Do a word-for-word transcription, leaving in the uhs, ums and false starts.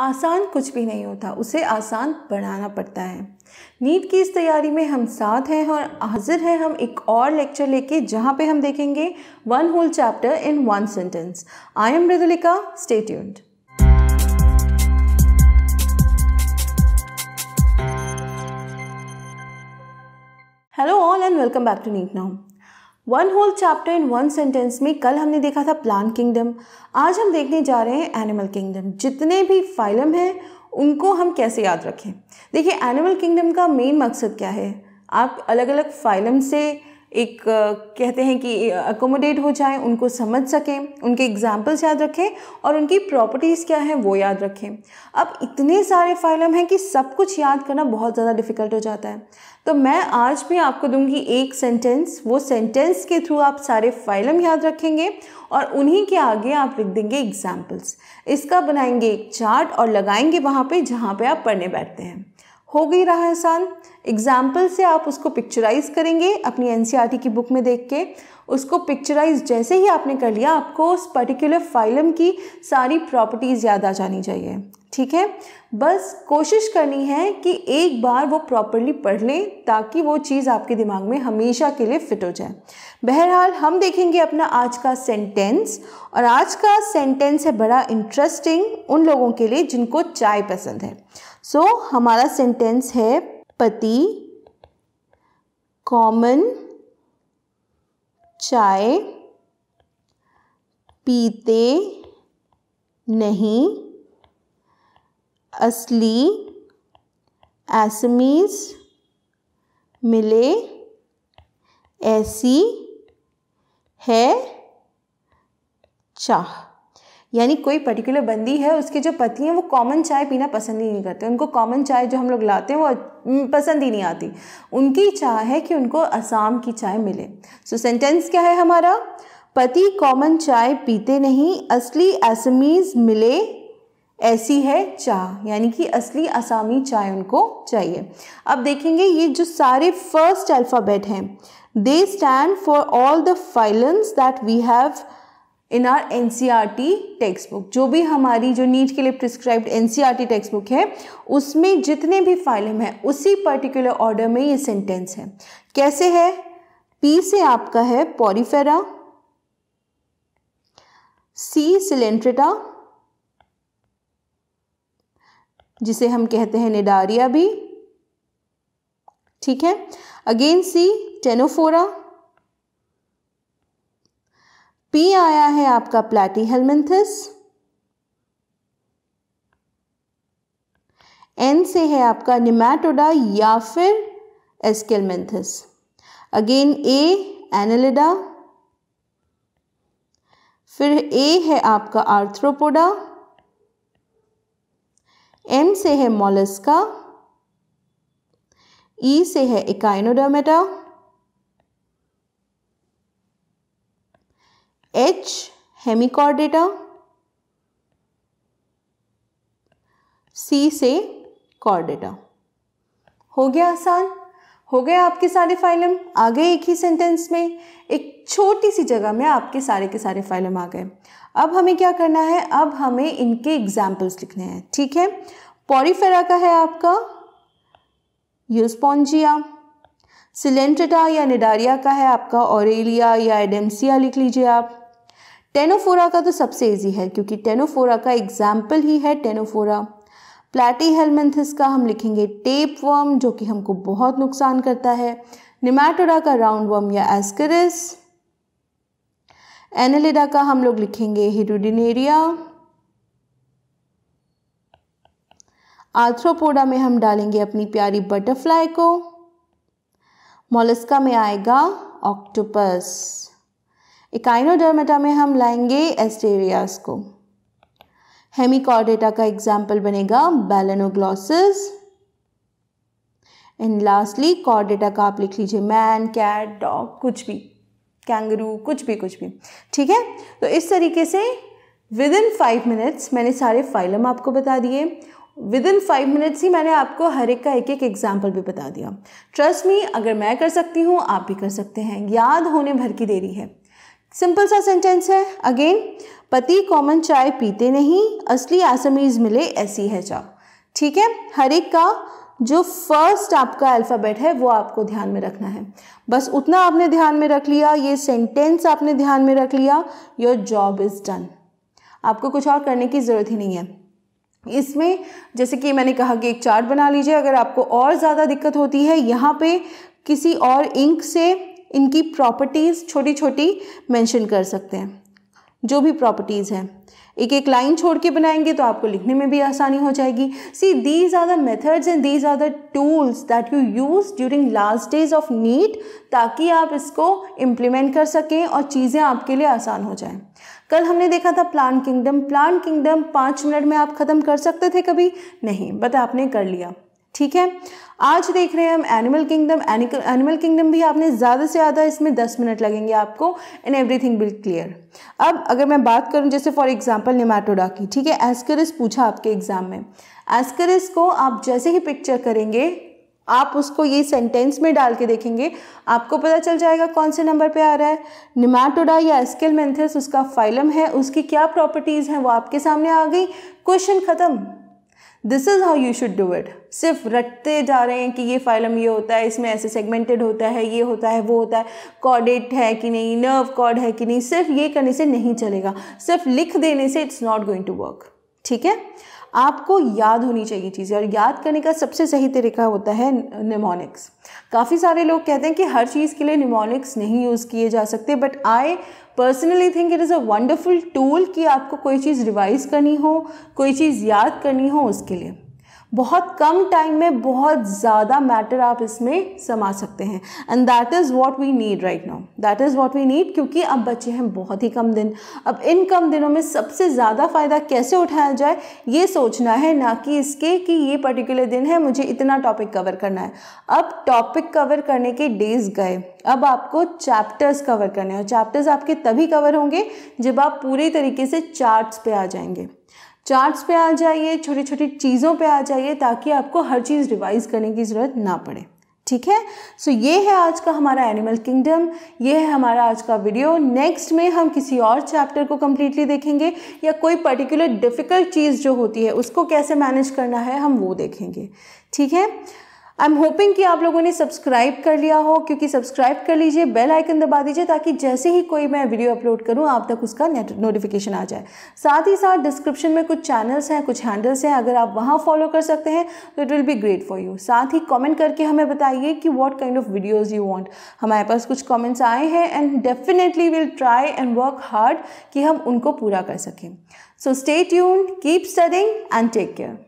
आसान कुछ भी नहीं होता, उसे आसान बनाना पड़ता है। नीट की इस तैयारी में हम साथ हैं और हाजिर हैं हम एक और लेक्चर लेके, जहाँ पे हम देखेंगे one whole chapter in one sentence. I am Mridulika, stay tuned. Hello all and welcome back to NEET now. One whole chapter in one sentence में कल हमने देखा था प्लांट किंगडम, आज हम देखने जा रहे हैं एनिमल किंगडम। जितने भी फाइलम हैं उनको हम कैसे याद रखें। देखिए, एनिमल किंगडम का मेन मकसद क्या है, आप अलग अलग फाइलम से एक कहते हैं कि अकोमोडेट हो जाएं, उनको समझ सकें, उनके एग्जाम्पल्स याद रखें और उनकी प्रॉपर्टीज़ क्या हैं वो याद रखें। अब इतने सारे फाइलम हैं कि सब कुछ याद करना बहुत ज़्यादा डिफ़िकल्ट हो जाता है, तो मैं आज भी आपको दूंगी एक सेंटेंस, वो सेंटेंस के थ्रू आप सारे फाइलम याद रखेंगे और उन्हीं के आगे आप लिख देंगे एग्जाम्पल्स। इसका बनाएंगे एक चार्ट और लगाएंगे वहाँ पर जहाँ पर आप पढ़ने बैठते हैं। हो गई रहा आसान, एग्जाम्पल से आप उसको पिक्चराइज़ करेंगे अपनी एनसीईआरटी की बुक में देख के। उसको पिक्चराइज़ जैसे ही आपने कर लिया, आपको उस पर्टिकुलर फाइलम की सारी प्रॉपर्टीज़ याद आ जानी चाहिए। ठीक है, बस कोशिश करनी है कि एक बार वो प्रॉपर्ली पढ़ लें ताकि वो चीज़ आपके दिमाग में हमेशा के लिए फिट हो जाए। बहरहाल, हम देखेंगे अपना आज का सेंटेंस, और आज का सेंटेंस है बड़ा इंटरेस्टिंग उन लोगों के लिए जिनको चाय पसंद है। सो so, हमारा सेंटेंस है पति कॉमन चाय पीते नहीं, असली असमीज मिले, ऐसी है चाह। यानी कोई पर्टिकुलर बंदी है, उसके जो पति हैं वो कॉमन चाय पीना पसंद ही नहीं करते, उनको कॉमन चाय जो हम लोग लाते हैं वो पसंद ही नहीं आती। उनकी चाह है कि उनको असम की चाय मिले। सो सेंटेंस क्या है हमारा, पति कॉमन चाय पीते नहीं, असली असमीज मिले, ऐसी है चाह। यानी कि असली असामी चाय उनको चाहिए। अब देखेंगे ये जो सारे फर्स्ट अल्फ़ाबेट हैं, they stand for all the phylums that we have in our NCERT text book. जो भी हमारी जो नीट के लिए प्रिस्क्राइब्ड एनसीईआरटी टेक्स्ट बुक है, उसमें जितने भी फाइलम हैं उसी पर्टिकुलर ऑर्डर में ये सेंटेंस है। कैसे है, पी से आपका है पोरिफेरा, सी सिलेंट्रेटा जिसे हम कहते हैं निडारिया भी, ठीक है, अगेन सी टेनोफोरा, पी आया है आपका प्लैटीहेल्मिन्थिस, एन से है आपका नेमाटोडा या फिर एस्केलमिन्थिस, अगेन ए एनालिडा, फिर ए है आपका आर्थ्रोपोडा, एम से है मोलस्का, ई से है इकाइनोडर्मेटा, एच हेमिकॉर्डेटा, सी से कॉर्डेटा। हो गया आसान, हो गया आपके सारे फाइलम आ गए एक ही सेंटेंस में, एक छोटी सी जगह में आपके सारे के सारे फाइलम आ गए। अब हमें क्या करना है, अब हमें इनके एग्जाम्पल्स लिखने हैं। ठीक है, पोरिफेरा का है आपका यूस्पोंजिया, सिलेंट्रेटा या निडारिया का है आपका ऑरेलिया या एडमसिया, लिख लीजिए आप। टेनोफोरा का तो सबसे इजी है क्योंकि टेनोफोरा का एग्जाम्पल ही है टेनोफोरा। प्लैटीहेल्मिन्थिस का हम लिखेंगे टेपवर्म, जो कि हमको बहुत नुकसान करता है। नेमाटोडा का राउंडवर्म या एस्केरिस। एनालिडा का हम लोग लिखेंगे हिरुडिनेरिया। आर्थ्रोपोडा में हम डालेंगे अपनी प्यारी बटरफ्लाई को। मोलस्का में आएगा ऑक्टोपस। इकाइनोडर्मेटा में हम लाएंगे एस्टेरियास को। हेमिकॉर्डेटा का एग्जाम्पल बनेगा बैलेनोग्लॉसिस। एंड लास्टली कॉर्डेटा का आप लिख लीजिए मैन, कैट, डॉग, कुछ भी, कैंगरू, कुछ भी कुछ भी। ठीक है, तो इस तरीके से विद इन फाइव मिनट्स मैंने सारे फाइलम आपको बता दिए। विद इन फाइव मिनट्स ही मैंने आपको हर एक का एक एक एग्जाम्पल भी बता दिया। ट्रस्ट मी, अगर मैं कर सकती हूँ आप भी कर सकते हैं, याद होने भर की देरी है। सिंपल सा सेंटेंस है अगेन, पति कॉमन चाय पीते नहीं, असली आसमीज मिले ऐसी है चाय। ठीक है, हर एक का जो फर्स्ट आपका अल्फ़ाबेट है वो आपको ध्यान में रखना है। बस उतना आपने ध्यान में रख लिया, ये सेंटेंस आपने ध्यान में रख लिया, योर जॉब इज़ डन। आपको कुछ और करने की ज़रूरत ही नहीं है। इसमें जैसे कि मैंने कहा कि एक चार्ट बना लीजिए, अगर आपको और ज़्यादा दिक्कत होती है यहाँ पे किसी और इंक से इनकी प्रॉपर्टीज़ छोटी छोटी मेंशन कर सकते हैं। जो भी प्रॉपर्टीज़ हैं एक एक लाइन छोड़ के बनाएंगे तो आपको लिखने में भी आसानी हो जाएगी। See these are the methods and these are the tools that you use during last days of NEET, ताकि आप इसको इम्प्लीमेंट कर सकें और चीज़ें आपके लिए आसान हो जाएं। कल हमने देखा था प्लांट किंगडम। प्लांट किंगडम पाँच मिनट में आप ख़त्म कर सकते थे कभी नहीं, बट आपने कर लिया। ठीक है, आज देख रहे हैं हम एनिमल किंगडम। एनिमल किंगडम भी आपने ज़्यादा से ज़्यादा, इसमें दस मिनट लगेंगे आपको, एंड एवरीथिंग विल क्लियर। अब अगर मैं बात करूं जैसे फॉर एग्जांपल नेमाटोडा की, ठीक है, एस्केरिस पूछा आपके एग्जाम में, एस्केरिस को आप जैसे ही पिक्चर करेंगे, आप उसको ये सेंटेंस में डाल के देखेंगे, आपको पता चल जाएगा कौन से नंबर पे आ रहा है। नेमाटोडा या एस्केलमेंथस उसका फाइलम है, उसकी क्या प्रॉपर्टीज़ हैं वो आपके सामने आ गई, क्वेश्चन ख़त्म। This is how you should do it. सिर्फ रटते जा रहे हैं कि ये फाइलम ये होता है, इसमें ऐसे सेगमेंटेड होता है, ये होता है, वो होता है, कॉर्डेट है कि नहीं, नर्व कॉर्ड है कि नहीं, सिर्फ ये करने से नहीं चलेगा, सिर्फ लिख देने से it's not going to work. ठीक है, आपको याद होनी चाहिए चीज़ें, और याद करने का सबसे सही तरीका होता है निमोनिक्स। काफ़ी सारे लोग कहते हैं कि हर चीज़ के लिए निमोनिक्स नहीं यूज़ किए जा सकते, but I personally think it is a wonderful tool कि आपको कोई चीज़ रिवाइज करनी हो, कोई चीज़ याद करनी हो, उसके लिए बहुत कम टाइम में बहुत ज़्यादा मैटर आप इसमें समा सकते हैं। And that is what we need right now, that is what we need, क्योंकि अब बचे हैं बहुत ही कम दिन। अब इन कम दिनों में सबसे ज़्यादा फ़ायदा कैसे उठाया जाए ये सोचना है, ना कि इसके कि ये पर्टिकुलर दिन है मुझे इतना टॉपिक कवर करना है। अब टॉपिक कवर करने के डेज गए, अब आपको चैप्टर्स कवर करने हैं, और चैप्टर्स आपके तभी कवर होंगे जब आप पूरी तरीके से चार्ट्स पे आ जाएंगे। चार्ट्स पे आ जाइए, छोटी छोटी चीज़ों पे आ जाइए, ताकि आपको हर चीज़ रिवाइज करने की ज़रूरत ना पड़े। ठीक है, सो so, ये है आज का हमारा एनिमल किंगडम, ये है हमारा आज का वीडियो। नेक्स्ट में हम किसी और चैप्टर को कम्प्लीटली देखेंगे, या कोई पर्टिकुलर डिफ़िकल्ट चीज़ जो होती है उसको कैसे मैनेज करना है हम वो देखेंगे। ठीक है, आई एम होपिंग कि आप लोगों ने सब्सक्राइब कर लिया हो, क्योंकि सब्सक्राइब कर लीजिए, बेल आइकन दबा दीजिए, ताकि जैसे ही कोई मैं वीडियो अपलोड करूं आप तक उसका नोटिफिकेशन आ जाए। साथ ही साथ डिस्क्रिप्शन में कुछ चैनल्स हैं, कुछ हैंडल्स हैं, अगर आप वहां फॉलो कर सकते हैं तो it will be great for you. साथ ही कमेंट करके हमें बताइए कि what kind of videos you want. हमारे पास कुछ कमेंट्स आए हैं and definitely will try and work hard कि हम उनको पूरा कर सकें। So stay tuned, keep studying and take care.